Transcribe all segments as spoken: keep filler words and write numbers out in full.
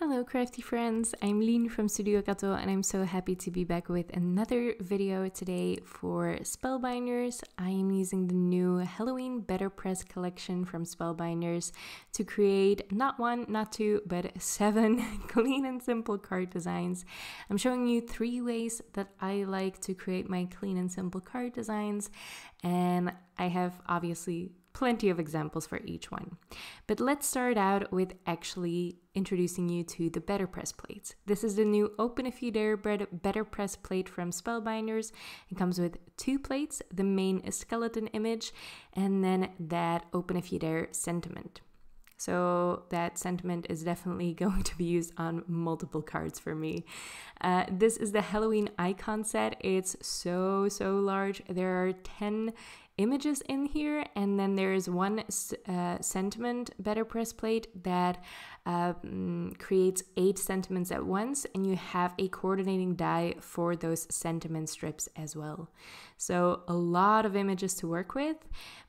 Hello crafty friends, I'm Lien from Studio Kato and I'm so happy to be back with another video today for Spellbinders. I am using the new Halloween BetterPress collection from Spellbinders to create not one, not two, but seven clean and simple card designs. I'm showing you three ways that I like to create my clean and simple card designs, and I have obviously plenty of examples for each one. But let's start out with actually introducing you to the BetterPress plates. This is the new Open If You Dare BetterPress plate from Spellbinders. It comes with two plates, the main skeleton image, and then that Open If You Dare sentiment. So that sentiment is definitely going to be used on multiple cards for me. Uh, this is the Halloween icon set. It's so, so large. There are ten images in here, and then there is one uh, sentiment BetterPress plate that um, creates eight sentiments at once, and you have a coordinating die for those sentiment strips as well. So a lot of images to work with,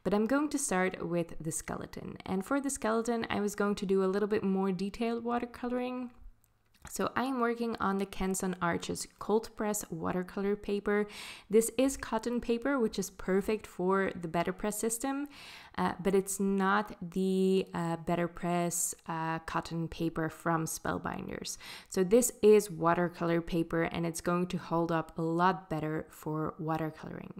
but I'm going to start with the skeleton. And for the skeleton, I was going to do a little bit more detailed watercoloring. So I'm working on the Canson Arches cold press watercolor paper. This is cotton paper, which is perfect for the BetterPress system, uh, but it's not the uh, BetterPress uh, cotton paper from Spellbinders. So this is watercolor paper, and it's going to hold up a lot better for watercoloring.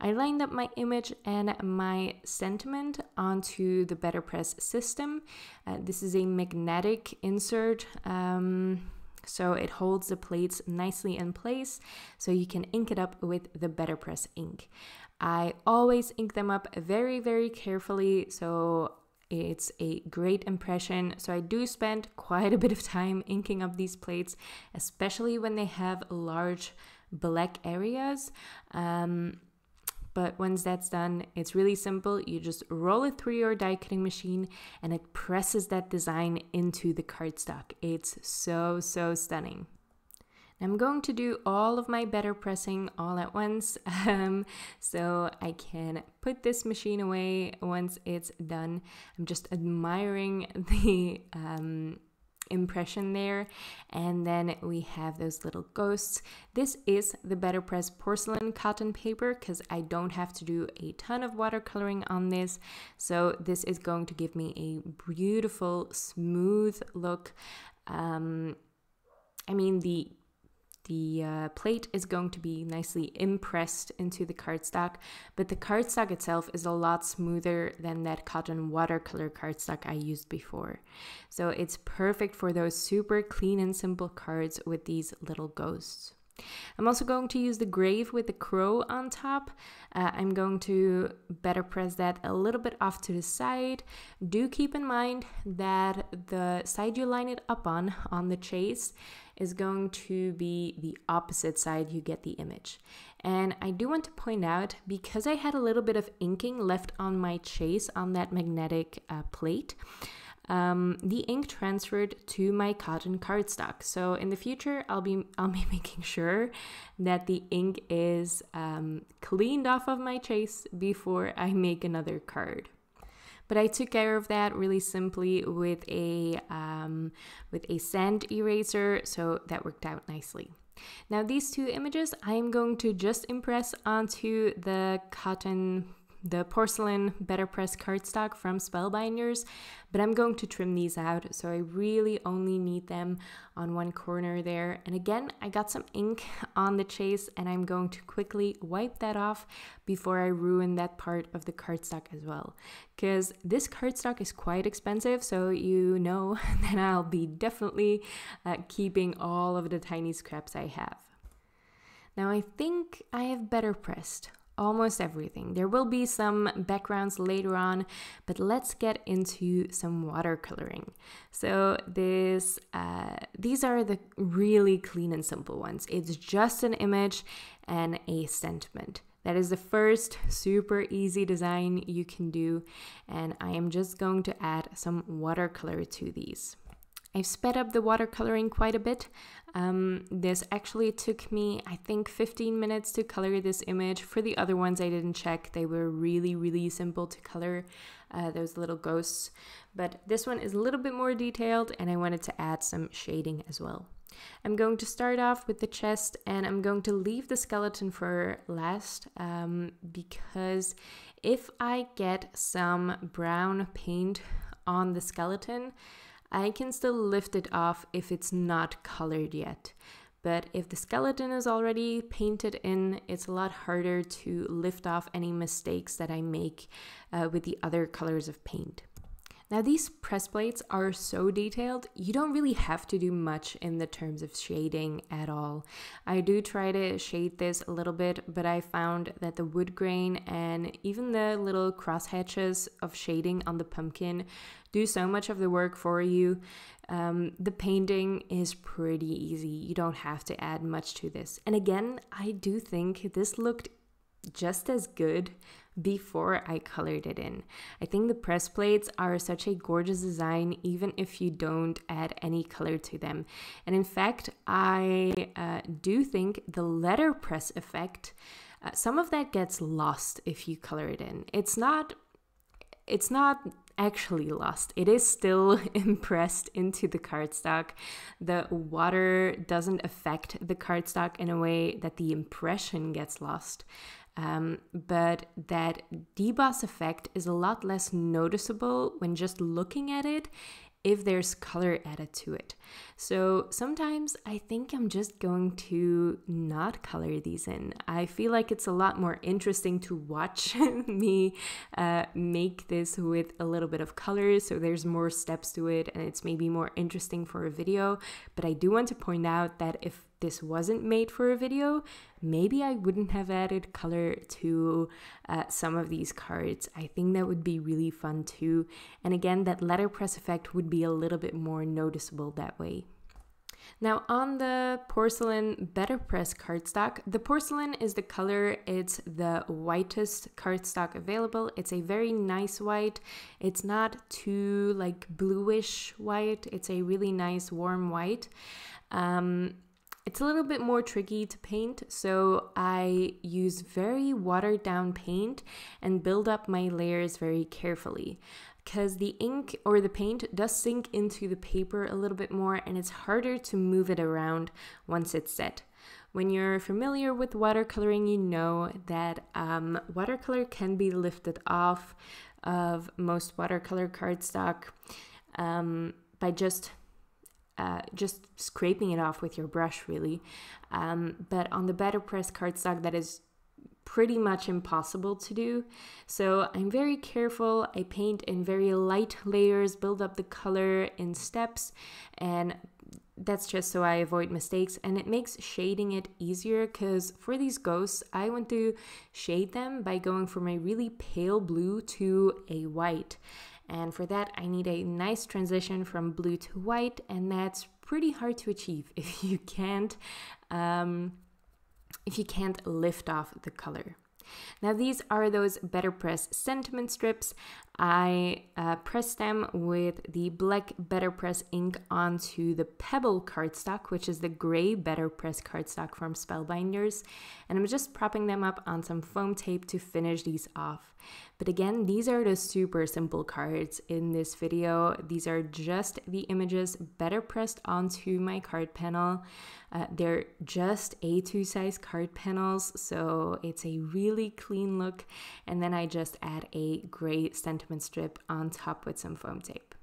I lined up my image and my sentiment onto the BetterPress system. Uh, this is a magnetic insert, um, so it holds the plates nicely in place, so you can ink it up with the BetterPress ink. I always ink them up very, very carefully, so it's a great impression. So I do spend quite a bit of time inking up these plates, especially when they have large black areas. Um, but once that's done, it's really simple. You just roll it through your die cutting machine and it presses that design into the cardstock. It's so, so stunning. I'm going to do all of my BetterPressing all at once, um, so I can put this machine away once it's done. I'm just admiring the um, impression there. And then we have those little ghosts. This is the BetterPress porcelain cotton paper because I don't have to do a ton of watercoloring on this, so this is going to give me a beautiful smooth look. um, I mean the The uh, plate is going to be nicely impressed into the cardstock, but the cardstock itself is a lot smoother than that cotton watercolor cardstock I used before. So it's perfect for those super clean and simple cards with these little ghosts. I'm also going to use the grave with the crow on top. Uh, I'm going to BetterPress that a little bit off to the side. Do keep in mind that the side you line it up on, on the chase, is going to be the opposite side you get the image. And I do want to point out, because I had a little bit of inking left on my chase on that magnetic uh, plate, Um, the ink transferred to my cotton cardstock. So in the future, I'll be I'll be making sure that the ink is um, cleaned off of my chase before I make another card. But I took care of that really simply with a um, with a sand eraser, so that worked out nicely. Now these two images, I'm going to just impress onto the cotton. The porcelain BetterPress cardstock from Spellbinders, but I'm going to trim these out, so I really only need them on one corner there. And again, I got some ink on the chase, and I'm going to quickly wipe that off before I ruin that part of the cardstock as well, because this cardstock is quite expensive, so you know that I'll be definitely uh, keeping all of the tiny scraps I have. Now I think I have BetterPressed almost everything. There will be some backgrounds later on, but let's get into some watercoloring. So this, uh, these are the really clean and simple ones. It's just an image and a sentiment. That is the first super easy design you can do, and I am just going to add some watercolor to these. I've sped up the watercoloring quite a bit. Um, this actually took me, I think, fifteen minutes to color this image. For the other ones, I didn't check. They were really, really simple to color, uh, those little ghosts. But this one is a little bit more detailed, and I wanted to add some shading as well. I'm going to start off with the chest, and I'm going to leave the skeleton for last, um, because if I get some brown paint on the skeleton, I can still lift it off if it's not colored yet. But if the skeleton is already painted in, it's a lot harder to lift off any mistakes that I make uh, with the other colors of paint. Now, these press plates are so detailed, you don't really have to do much in the terms of shading at all. I do try to shade this a little bit, but I found that the wood grain and even the little crosshatches of shading on the pumpkin do so much of the work for you. Um, the painting is pretty easy. You don't have to add much to this. And again, I do think this looked just as good before I colored it in. I think the press plates are such a gorgeous design even if you don't add any color to them. And in fact, I uh, do think the letterpress effect, uh, some of that gets lost if you color it in. It's not, it's not actually lost. It is still impressed into the cardstock. The water doesn't affect the cardstock in a way that the impression gets lost. Um, but that deboss effect is a lot less noticeable when just looking at it if there's color added to it. So sometimes I think I'm just going to not color these in. I feel like it's a lot more interesting to watch me uh, make this with a little bit of color, so there's more steps to it and it's maybe more interesting for a video. But I do want to point out that if this wasn't made for a video, maybe I wouldn't have added color to uh, some of these cards. I think that would be really fun too. And again, that letterpress effect would be a little bit more noticeable that way. Now, on the porcelain BetterPress cardstock, the porcelain is the color. It's the whitest cardstock available. It's a very nice white. It's not too like bluish white. It's a really nice warm white. Um, It's a little bit more tricky to paint, so I use very watered down paint and build up my layers very carefully, because the ink or the paint does sink into the paper a little bit more and it's harder to move it around once it's set. When you're familiar with watercoloring, you know that um, watercolor can be lifted off of most watercolor cardstock um, by just Uh, just scraping it off with your brush, really. Um, but on the BetterPress cardstock, that is pretty much impossible to do. So I'm very careful. I paint in very light layers, build up the color in steps, and that's just so I avoid mistakes, and it makes shading it easier, because for these ghosts, I want to shade them by going from a really pale blue to a white. And for that, I need a nice transition from blue to white, and that's pretty hard to achieve if you can't, um, if you can't lift off the color. Now, these are those BetterPress sentiment strips. I uh, press them with the black BetterPress ink onto the pebble cardstock, which is the gray BetterPress cardstock from Spellbinders, and I'm just propping them up on some foam tape to finish these off. But again, these are the super simple cards in this video. These are just the images BetterPressed onto my card panel. Uh, they're just A two size card panels, so it's a really clean look, and then I just add a gray sentiment strip on top with some foam tape.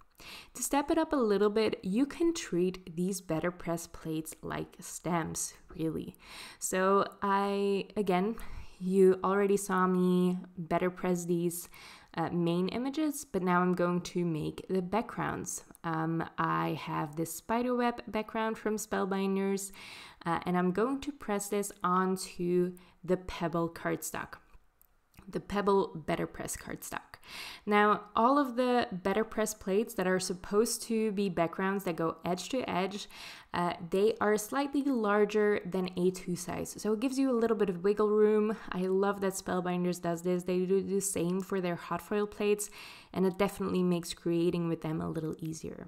To step it up a little bit, you can treat these BetterPress plates like stamps, really. So I, again, you already saw me BetterPress these uh, main images, but now I'm going to make the backgrounds. Um, I have this spiderweb background from Spellbinders, uh, and I'm going to press this onto the pebble cardstock, the pebble BetterPress cardstock. Now, all of the BetterPress plates that are supposed to be backgrounds that go edge to edge, uh, they are slightly larger than A two size. So it gives you a little bit of wiggle room. I love that Spellbinders does this. They do the same for their hot foil plates, and it definitely makes creating with them a little easier.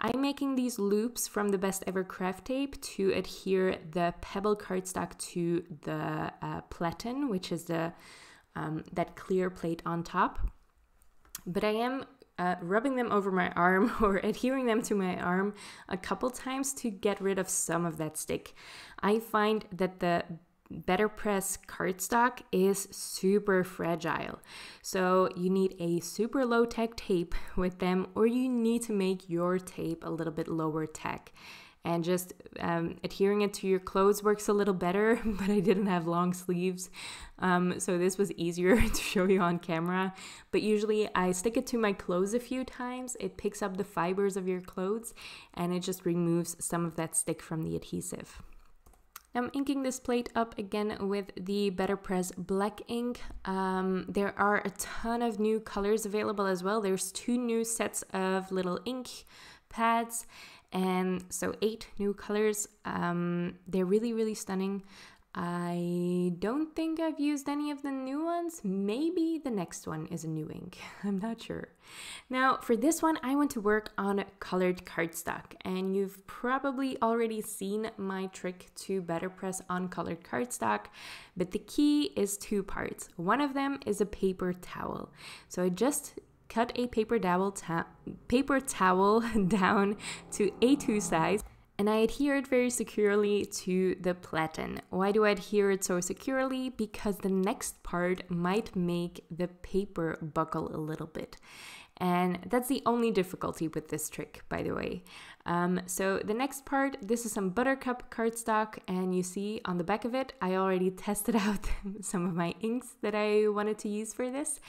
I'm making these loops from the Best Ever Craft Tape to adhere the pebble cardstock to the uh, platen, which is the um, that clear plate on top. But I am uh, rubbing them over my arm or adhering them to my arm a couple times to get rid of some of that stick. I find that the BetterPress cardstock is super fragile, so you need a super low tech tape with them, or you need to make your tape a little bit lower tech. And just um, adhering it to your clothes works a little better, but I didn't have long sleeves, um, so this was easier to show you on camera. But usually I stick it to my clothes a few times. It picks up the fibers of your clothes, and it just removes some of that stick from the adhesive. I'm inking this plate up again with the BetterPress Black Ink. Um, there are a ton of new colors available as well. There's two new sets of little ink pads, and so eight new colors. Um, they're really, really stunning. I don't think I've used any of the new ones. Maybe the next one is a new ink. I'm not sure. Now, for this one, I want to work on colored cardstock. And you've probably already seen my trick to BetterPress on colored cardstock. But the key is two parts. One of them is a paper towel. So I just cut a paper dowel ta- paper towel down to A two size. And I adhere it very securely to the platen. Why do I adhere it so securely? Because the next part might make the paper buckle a little bit. And that's the only difficulty with this trick, by the way. Um, so the next part, this is some buttercup cardstock, and you see on the back of it, I already tested out some of my inks that I wanted to use for this.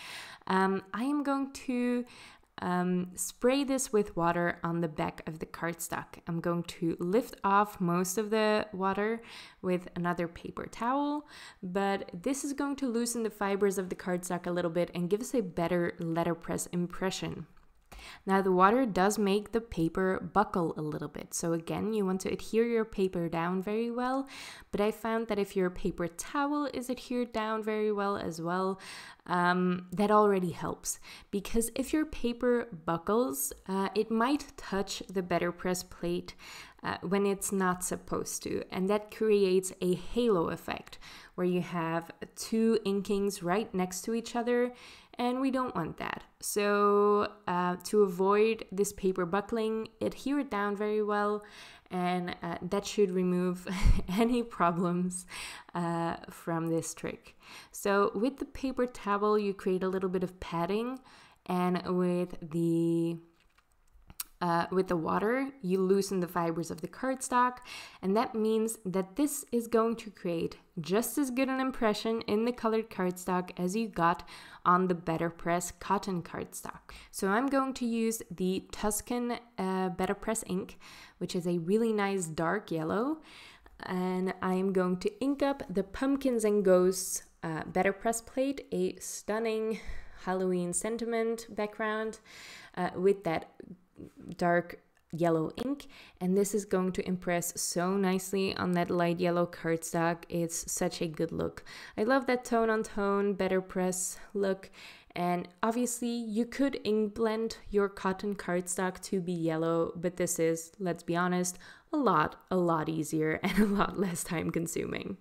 Um, I am going to Um, spray this with water on the back of the cardstock. I'm going to lift off most of the water with another paper towel, but this is going to loosen the fibers of the cardstock a little bit and give us a better letterpress impression. Now, the water does make the paper buckle a little bit. So again, you want to adhere your paper down very well. But I found that if your paper towel is adhered down very well as well, um, that already helps. Because if your paper buckles, uh, it might touch the BetterPress plate uh, when it's not supposed to. And that creates a halo effect where you have two inkings right next to each other. And we don't want that. So uh, to avoid this paper buckling, adhere it down very well, and uh, that should remove any problems uh, from this trick. So with the paper towel, you create a little bit of padding, and with the Uh, with the water, you loosen the fibers of the cardstock, and that means that this is going to create just as good an impression in the colored cardstock as you got on the BetterPress cotton cardstock. So I'm going to use the Tuscan uh, BetterPress ink, which is a really nice dark yellow, and I am going to ink up the Pumpkins and Ghosts uh, BetterPress plate, a stunning Halloween sentiment background uh, with that dark yellow ink, and this is going to impress so nicely on that light yellow cardstock. It's such a good look. I love that tone on tone BetterPress look, and obviously you could ink blend your cotton cardstock to be yellow, but this is, let's be honest, a lot, a lot easier and a lot less time consuming.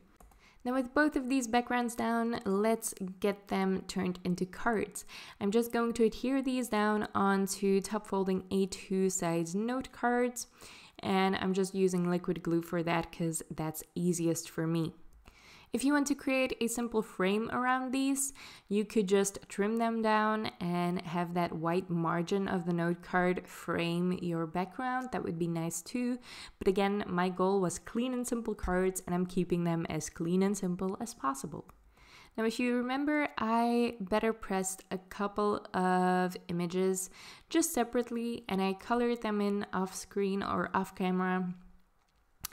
Now, with both of these backgrounds down, let's get them turned into cards. I'm just going to adhere these down onto top folding A two size note cards, and I'm just using liquid glue for that because that's easiest for me. If you want to create a simple frame around these, you could just trim them down and have that white margin of the note card frame your background. That would be nice too. But again, my goal was clean and simple cards, and I'm keeping them as clean and simple as possible. Now, if you remember, I BetterPressed a couple of images just separately, and I colored them in off screen or off camera,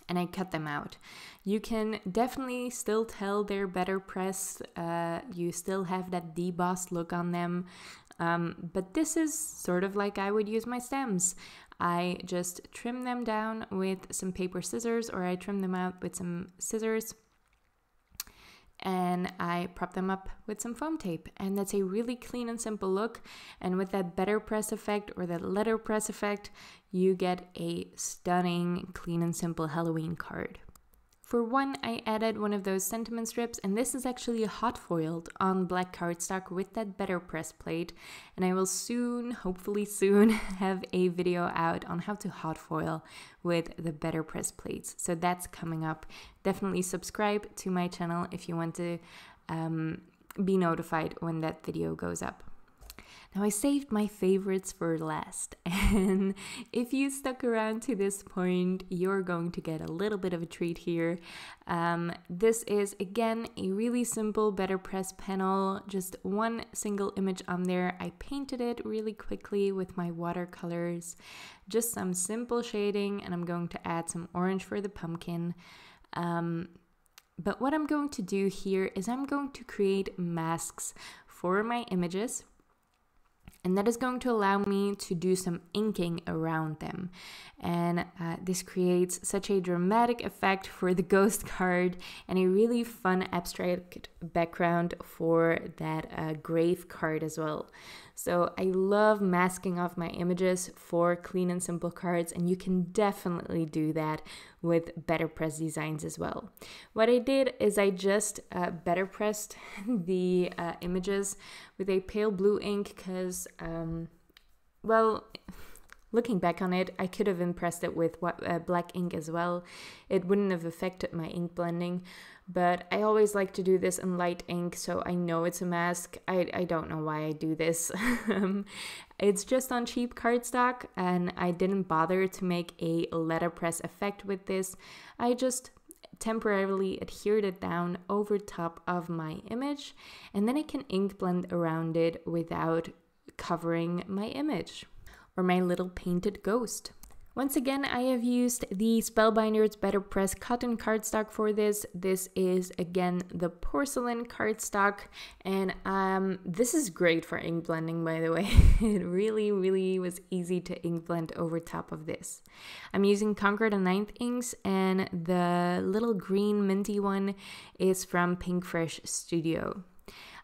and I cut them out. You can definitely still tell they're BetterPress. Uh, you still have that debossed look on them. Um, but this is sort of like I would use my stems. I just trim them down with some paper scissors, or I trim them out with some scissors, and I prop them up with some foam tape. And that's a really clean and simple look. And with that BetterPress effect or that letterpress effect, you get a stunning clean and simple Halloween card. For one, I added one of those sentiment strips, and this is actually hot foiled on black cardstock with that BetterPress plate, and I will soon, hopefully soon, have a video out on how to hot foil with the BetterPress plates, so that's coming up. Definitely subscribe to my channel if you want to um, be notified when that video goes up. Now, I saved my favorites for last, and if you stuck around to this point, you're going to get a little bit of a treat here. Um, this is, again, a really simple BetterPress panel, just one single image on there. I painted it really quickly with my watercolors, just some simple shading, and I'm going to add some orange for the pumpkin. Um, but what I'm going to do here is I'm going to create masks for my images, and that is going to allow me to do some inking around them. And uh, this creates such a dramatic effect for the ghost card and a really fun abstract background for that uh, grave card as well. So I love masking off my images for clean and simple cards, and you can definitely do that with BetterPress designs as well. What I did is I just uh, BetterPressed the uh, images with a pale blue ink because, um, well, looking back on it, I could have impressed it with what, uh, black ink as well. It wouldn't have affected my ink blending, but I always like to do this in light ink, so I know it's a mask. I, I don't know why I do this. It's just on cheap cardstock, and I didn't bother to make a letterpress effect with this. I just temporarily adhered it down over top of my image, and then I can ink blend around it without covering my image or my little painted ghost. Once again, I have used the Spellbinders BetterPress cotton cardstock for this. This is, again, the porcelain cardstock, and um, this is great for ink blending, by the way. It really, really was easy to ink blend over top of this. I'm using Conquer the Ninth inks, and the little green minty one is from Pinkfresh Studio.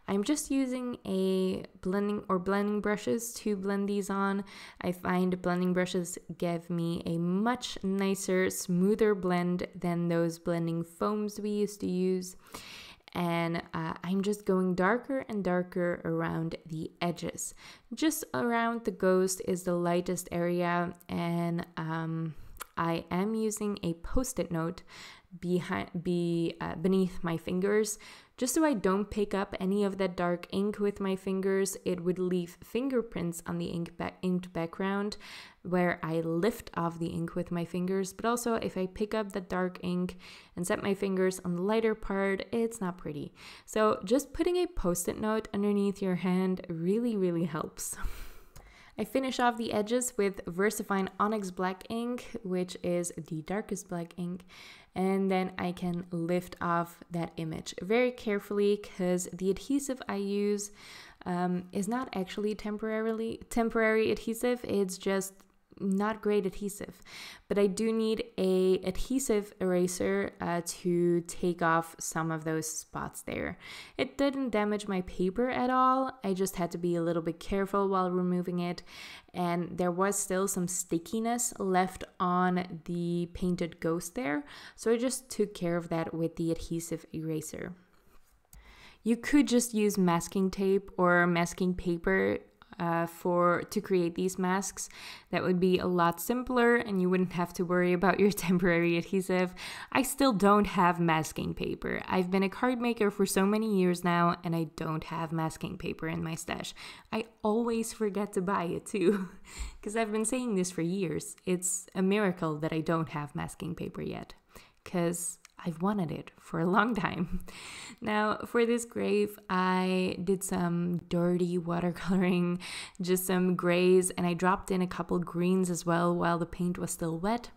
I'm just using a blending or blending brushes to blend these on. I find blending brushes give me a much nicer, smoother blend than those blending foams we used to use. And uh, I'm just going darker and darker around the edges. Just around the ghost is the lightest area, and um, I am using a post-it note behind, be, uh, beneath my fingers. Just so I don't pick up any of that dark ink with my fingers, it would leave fingerprints on the ink ba- inked background where I lift off the ink with my fingers. But also, if I pick up the dark ink and set my fingers on the lighter part, it's not pretty. So just putting a post-it note underneath your hand really, really helps. I finish off the edges with VersaFine Onyx Black Ink, which is the darkest black ink, and then I can lift off that image very carefully because the adhesive I use um, is not actually temporarily temporary adhesive, it's just not great adhesive. But I do need a adhesive eraser uh, to take off some of those spots there. It didn't damage my paper at all, I just had to be a little bit careful while removing it, and there was still some stickiness left on the painted ghost there, so I just took care of that with the adhesive eraser. You could just use masking tape or masking paper Uh, for to create these masks. That would be a lot simpler, and you wouldn't have to worry about your temporary adhesive. I still don't have masking paper. I've been a card maker for so many years now, and I don't have masking paper in my stash. I always forget to buy it too, because I've been saying this for years. It's a miracle that I don't have masking paper yet, because I've wanted it for a long time. Now, for this grave, I did some dirty watercoloring, just some grays, and I dropped in a couple greens as well while the paint was still wet.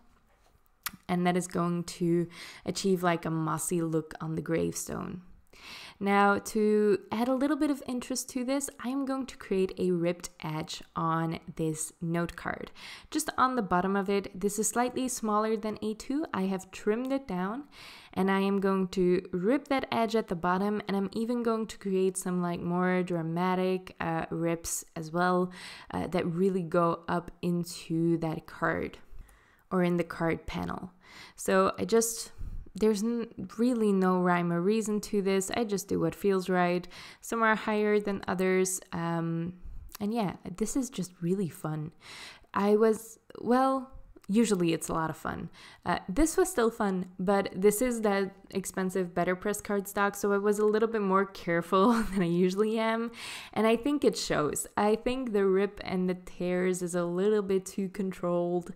And that is going to achieve like a mossy look on the gravestone. Now, to add a little bit of interest to this, I am going to create a ripped edge on this note card. Just on the bottom of it, this is slightly smaller than A two. I have trimmed it down and I am going to rip that edge at the bottom, and I'm even going to create some like more dramatic uh, rips as well uh, that really go up into that card or in the card panel. So I just... There's really no rhyme or reason to this. I just do what feels right. Some are higher than others. Um, and yeah, this is just really fun. I was, well, usually it's a lot of fun. Uh, this was still fun, but this is that expensive BetterPress cardstock, so I was a little bit more careful than I usually am. And I think it shows. I think the rip and the tears is a little bit too controlled.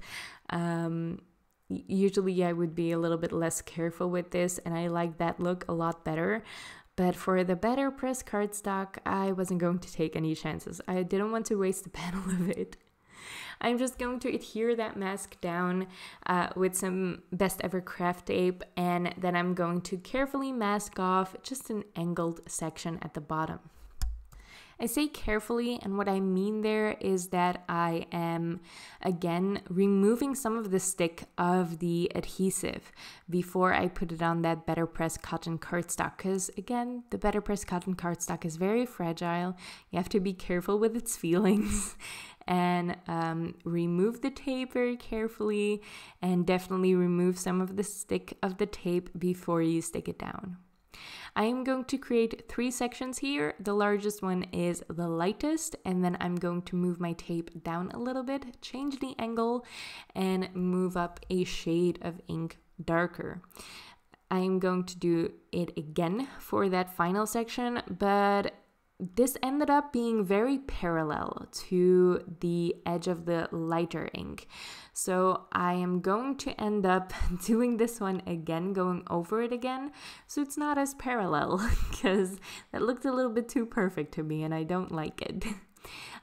Um... Usually I would be a little bit less careful with this, and I like that look a lot better. But for the BetterPress cardstock, I wasn't going to take any chances. I didn't want to waste the panel of it. I'm just going to adhere that mask down uh, with some Best Ever Craft Tape, and then I'm going to carefully mask off just an angled section at the bottom. I say carefully, and what I mean there is that I am, again, removing some of the stick of the adhesive before I put it on that BetterPress cotton cardstock, because, again, the BetterPress cotton cardstock is very fragile. You have to be careful with its feelings. And um, remove the tape very carefully, and definitely remove some of the stick of the tape before you stick it down. I am going to create three sections here. The largest one is the lightest, and then I'm going to move my tape down a little bit, change the angle, and move up a shade of ink darker. I am going to do it again for that final section, but this ended up being very parallel to the edge of the lighter ink. So I am going to end up doing this one again, going over it again. So it's not as parallel, because that looked a little bit too perfect to me and I don't like it.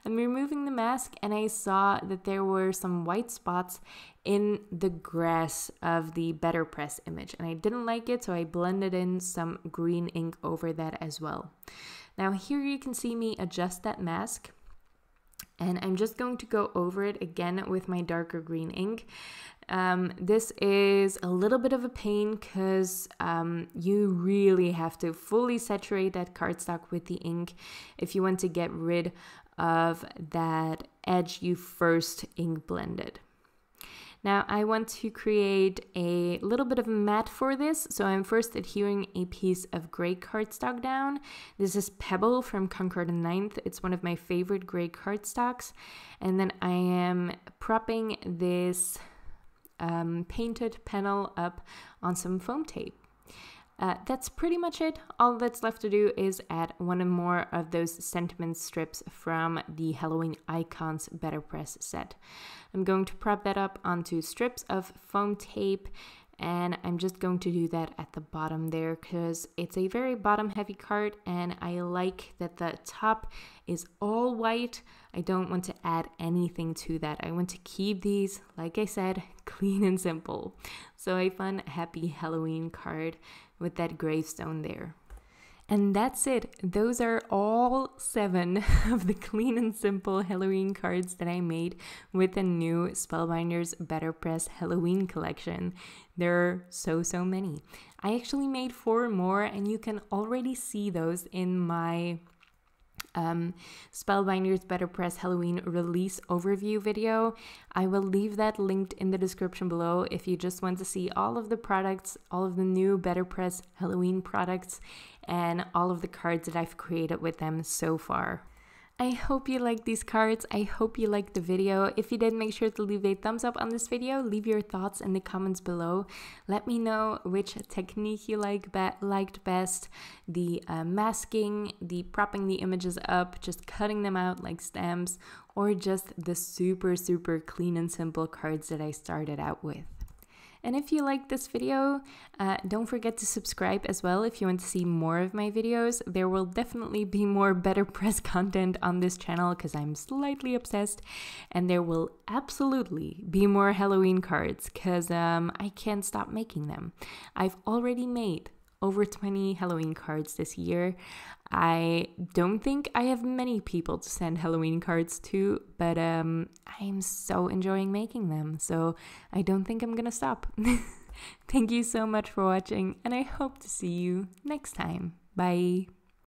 I'm removing the mask, and I saw that there were some white spots in the grass of the BetterPress image, and I didn't like it, so I blended in some green ink over that as well. Now here you can see me adjust that mask, and I'm just going to go over it again with my darker green ink. Um, this is a little bit of a pain, because um, you really have to fully saturate that cardstock with the ink if you want to get rid of that edge you first ink blended. Now I want to create a little bit of a mat for this, so I'm first adhering a piece of gray cardstock down. This is Pebble from Concord and Ninth. It's one of my favorite gray cardstocks. And then I am propping this um, painted panel up on some foam tape. Uh, that's pretty much it. All that's left to do is add one more of those sentiment strips from the Halloween Icons BetterPress set. I'm going to prop that up onto strips of foam tape, and I'm just going to do that at the bottom there, because it's a very bottom heavy card, and I like that the top is all white. I don't want to add anything to that. I want to keep these, like I said, clean and simple. So a fun, happy Halloween card with that gravestone there. And that's it. Those are all seven of the clean and simple Halloween cards that I made with the new Spellbinders BetterPress Halloween collection. There are so, so many. I actually made four more, and you can already see those in my um, Spellbinders BetterPress Halloween release overview video. I will leave that linked in the description below if you just want to see all of the products, all of the new BetterPress Halloween products, and all of the cards that I've created with them so far. I hope you like these cards. I hope you liked the video. If you did, make sure to leave a thumbs up on this video. Leave your thoughts in the comments below. Let me know which technique you like be- liked best. The uh, masking, the propping the images up, just cutting them out like stamps, or just the super, super clean and simple cards that I started out with. And if you liked this video, uh, don't forget to subscribe as well if you want to see more of my videos. There will definitely be more BetterPress content on this channel, because I'm slightly obsessed. And there will absolutely be more Halloween cards, because um, I can't stop making them. I've already made over twenty Halloween cards this year. I don't think I have many people to send Halloween cards to, but um, I'm so enjoying making them, so I don't think I'm gonna stop. Thank you so much for watching, and I hope to see you next time. Bye!